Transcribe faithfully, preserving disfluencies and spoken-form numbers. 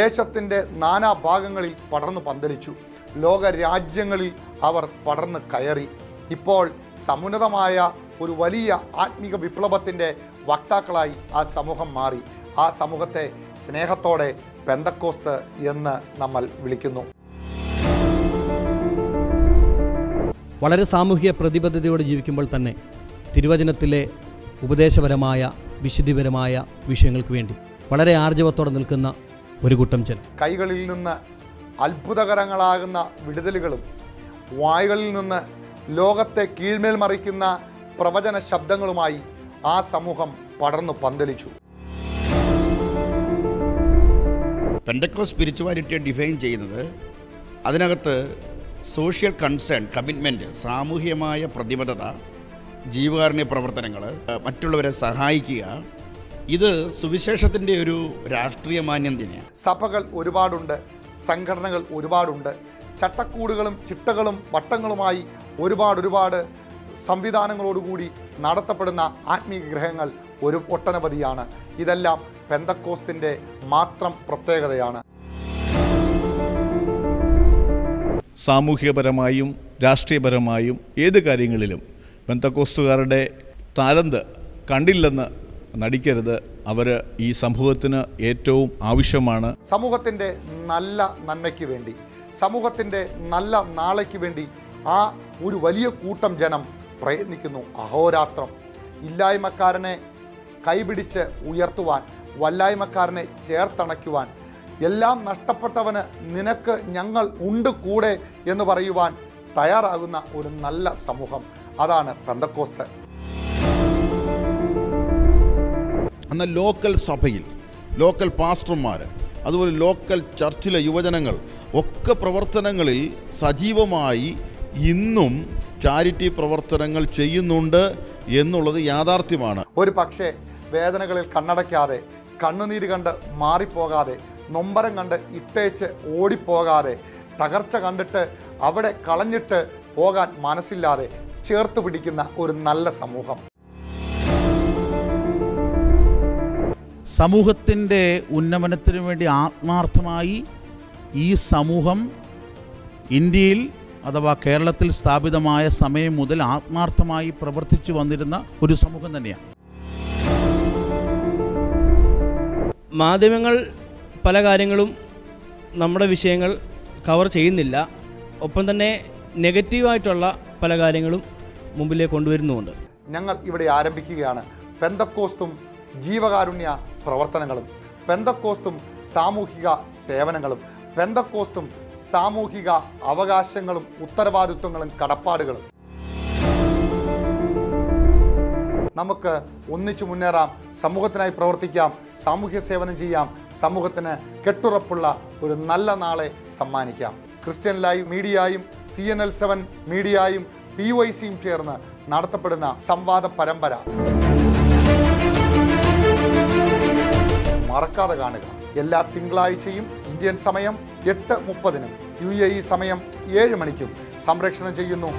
ദേശത്തിന്റെ നാനാഭാഗങ്ങളിൽ പടർന്നു പന്തലിച്ചു. ലോകരാജ്യങ്ങളിൽ അവർ പടർന്നു കയറി. ഇപ്പോൾ സമുന്നതമായ ഒരു വലിയ ആത്മീക വിപ്ലവത്തിൻ്റെ വക്താക്കളായി ആ സമൂഹം മാറി. ആ സമൂഹത്തെ സ്നേഹത്തോടെ പെന്തക്കോസ്ത് എന്ന് നമ്മൾ വിളിക്കുന്നു. വളരെ സാമൂഹിക പ്രതിബദ്ധതയോടെ ജീവിക്കുമ്പോൾ തന്നെ തിരുവചനത്തിലെ ഉപദേശപരമായ വിശുദ്ധിപരമായ വിഷയങ്ങൾക്ക് വേണ്ടി വളരെ ആർജവത്തോടെ നിൽക്കുന്ന ഒരു കൂട്ടം ജനം. കൈകളിൽ നിന്ന് അത്ഭുതകരങ്ങളാകുന്ന വിടുതലുകളും വായുകളിൽ നിന്ന് ലോകത്തെ കീഴ്മേൽ മറിക്കുന്ന പ്രവചന ശബ്ദങ്ങളുമായി ആ സമൂഹം പടർന്നു പന്തലിച്ചു. പെന്തക്കോസ്റ്റ് സ്പിരിച്വാലിറ്റിയെ ഡിഫൈൻ ചെയ്യുന്നത് അതിനകത്ത് സോഷ്യൽ കൺസേൺ, കമ്മിറ്റ്മെൻറ്റ്, സാമൂഹികമായ പ്രതിബദ്ധത, ജീവകാരുണ്യ പ്രവർത്തനങ്ങൾ, മറ്റുള്ളവരെ സഹായിക്കുക. ഇത് സുവിശേഷത്തിൻ്റെ ഒരു രാഷ്ട്രീയ മാന്യം തന്നെയാണ്. സഭകൾ ഒരുപാടുണ്ട്, സംഘടനകൾ ഒരുപാടുണ്ട്, ചട്ടക്കൂടുകളും ചിട്ടകളും വട്ടങ്ങളുമായി ഒരുപാട് ഒരുപാട് സംവിധാനങ്ങളോടുകൂടി നടത്തപ്പെടുന്ന ആത്മീയ ഗ്രഹങ്ങൾ ഒരു ഒട്ടനവധിയാണ്. ഇതെല്ലാം പെന്തക്കോസ്തിൻ്റെ മാത്രം പ്രത്യേകതയാണ്. സാമൂഹികപരമായും രാഷ്ട്രീയപരമായും ഏത് കാര്യങ്ങളിലും പെന്തക്കോസ്തുകാരുടെ താലന്ത് കണ്ടില്ലെന്ന് നടിക്കരുത്. അവർ ഈ സമൂഹത്തിന് ഏറ്റവും ആവശ്യമാണ്. സമൂഹത്തിൻ്റെ നല്ല നന്മയ്ക്ക് വേണ്ടി, സമൂഹത്തിൻ്റെ നല്ല നാളേക്ക് വേണ്ടി ആ ഒരു വലിയ കൂട്ടം ജനം പ്രയത്നിക്കുന്നു അഹോരാത്രം. ഇല്ലായ്മക്കാരനെ കൈപിടിച്ച് ഉയർത്തുവാൻ, വല്ലായ്മക്കാരനെ ചേർത്തണയ്ക്കുവാൻ, എല്ലാം നഷ്ടപ്പെട്ടവന് നിനക്ക് ഞങ്ങൾ ഉണ്ട് കൂടെ എന്ന് പറയുവാൻ തയ്യാറാകുന്ന ഒരു നല്ല സമൂഹം, അതാണ് പെന്തക്കോസ്ത്. അന്ന് ലോക്കൽ സഭയിൽ ലോക്കൽ പാസ്റ്റർമാർ, അതുപോലെ ലോക്കൽ ചർച്ചിലെ യുവജനങ്ങൾ ഒക്കെ പ്രവർത്തനങ്ങളിൽ സജീവമായി ഇന്നും ചാരിറ്റി പ്രവർത്തനങ്ങൾ ചെയ്യുന്നുണ്ട് എന്നുള്ളത് യാഥാർത്ഥ്യമാണ്. ഒരു പക്ഷേ വേദനകളിൽ കണ്ണടയ്ക്കാതെ, കണ്ണുനീര് കണ്ട് മാറിപ്പോകാതെ, നൊമ്പരം കണ്ട് ഇട്ടേച്ച് ഓടിപ്പോകാതെ, തകർച്ച കണ്ടിട്ട് അവിടെ കളഞ്ഞിട്ട് പോകാൻ മനസ്സില്ലാതെ ചേർത്ത് പിടിക്കുന്ന ഒരു നല്ല സമൂഹം. സമൂഹത്തിൻ്റെ ഉന്നമനത്തിനു വേണ്ടി ആത്മാർത്ഥമായി ഈ സമൂഹം ഇന്ത്യയിൽ അഥവാ കേരളത്തിൽ സ്ഥാപിതമായ സമയം മുതൽ ആത്മാർത്ഥമായി പ്രവർത്തിച്ചു വന്നിരുന്ന ഒരു സമൂഹം തന്നെയാണ്. മാധ്യമങ്ങൾ പല കാര്യങ്ങളും നമ്മുടെ വിഷയങ്ങൾ കവർ ചെയ്യുന്നില്ല. ഒപ്പം തന്നെ നെഗറ്റീവായിട്ടുള്ള പല കാര്യങ്ങളും മുമ്പിലേക്ക് കൊണ്ടുവരുന്നുമുണ്ട്. ഞങ്ങൾ ഇവിടെ ആരംഭിക്കുകയാണ് പെന്തക്കോസ്തും ജീവകാരുണ്യ പ്രവർത്തനങ്ങളും, പെന്തക്കോസ്തും സാമൂഹിക സേവനങ്ങളും, പെന്തക്കോസ്തും സാമൂഹിക അവകാശങ്ങളും ഉത്തരവാദിത്വങ്ങളും കടപ്പാടുകളും. നമുക്ക് ഒന്നിച്ചു മുന്നേറാം, സമൂഹത്തിനായി പ്രവർത്തിക്കാം, സാമൂഹ്യ സേവനം ചെയ്യാം, സമൂഹത്തിന് കെട്ടുറപ്പുള്ള ഒരു നല്ല നാളെ സമ്മാനിക്കാം. ക്രിസ്ത്യൻ ലൈവ് മീഡിയയും സി എൻ എൽ സെവൻ മീഡിയയും പി വൈ സിയും ചേർന്ന് നടത്തപ്പെടുന്ന സംവാദ പരമ്പര മറക്കാതെ കാണുക. എല്ലാ തിങ്കളാഴ്ചയും ഇന്ത്യൻ സമയം എട്ട് മുപ്പതിനും യു എ ഇ സമയം ഏഴ് മണിക്കും സംപ്രേഷണം ചെയ്യുന്നു.